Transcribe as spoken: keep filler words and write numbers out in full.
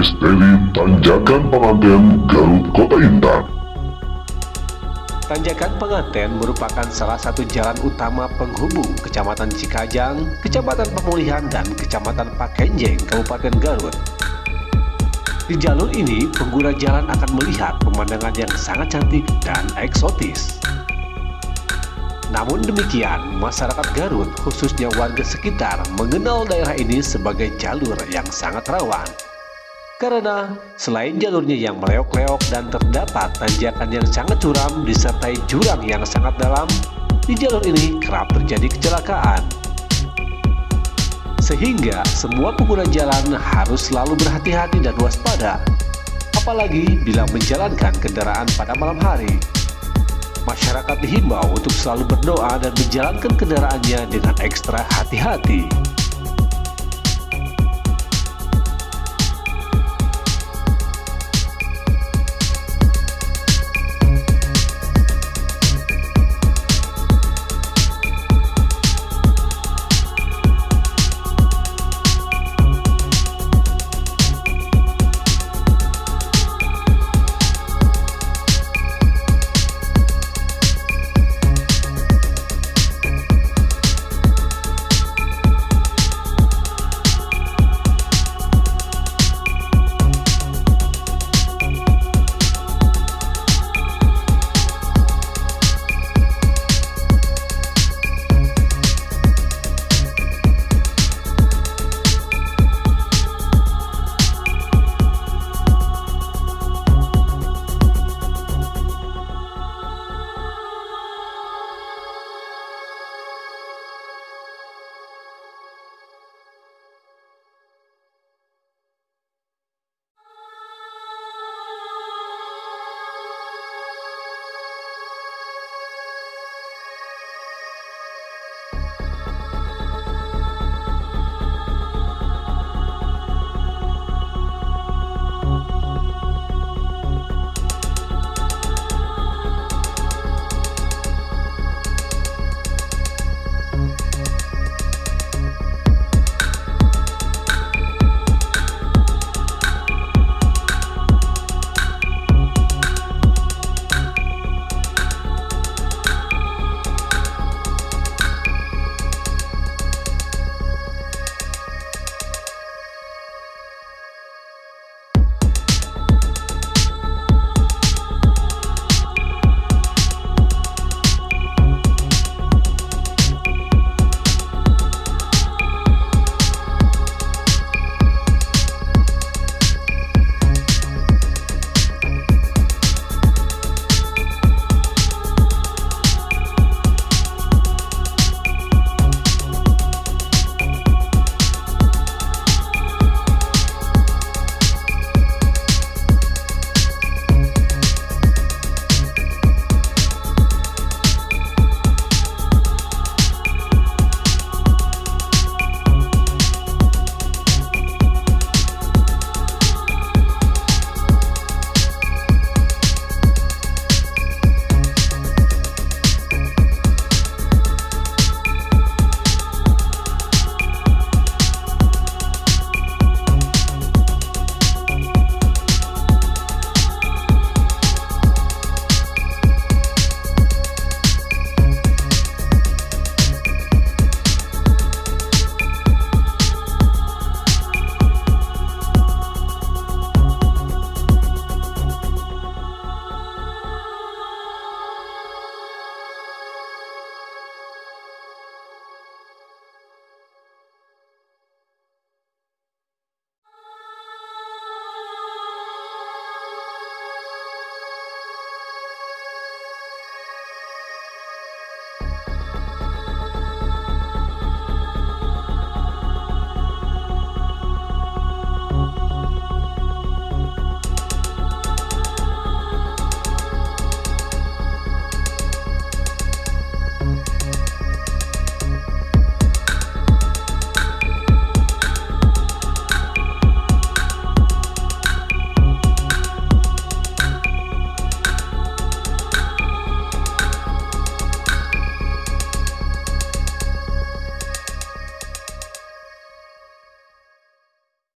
misteri Tanjakan Panganten Garut Kota Intan. Tanjakan Panganten merupakan salah satu jalan utama penghubung Kecamatan Cikajang, Kecamatan Pemulihan, dan Kecamatan Pakenjeng, Kabupaten Garut. Di jalur ini, pengguna jalan akan melihat pemandangan yang sangat cantik dan eksotis. Namun demikian, masyarakat Garut, khususnya warga sekitar, mengenal daerah ini sebagai jalur yang sangat rawan. Karena selain jalurnya yang meleok-leok dan terdapat tanjakan yang sangat curam disertai jurang yang sangat dalam, di jalur ini kerap terjadi kecelakaan. Sehingga semua pengguna jalan harus selalu berhati-hati dan waspada, apalagi bila menjalankan kendaraan pada malam hari. Masyarakat dihimbau untuk selalu berdoa dan menjalankan kendaraannya dengan ekstra hati-hati.